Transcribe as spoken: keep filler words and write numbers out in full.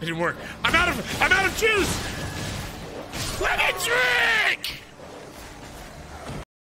It didn't work. I'm out of I'm out of juice. Let me drink.